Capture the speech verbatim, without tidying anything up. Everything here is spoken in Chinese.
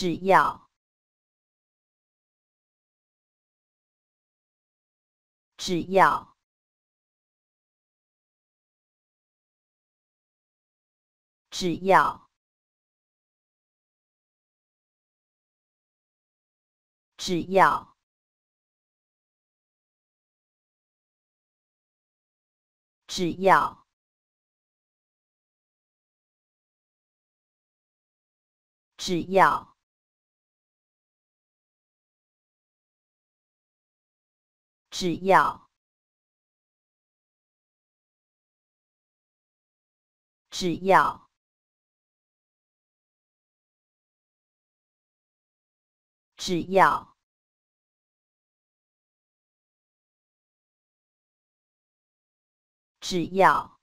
只要，只要，只要，只要，只要。 只要，只要，只要，只要，只要。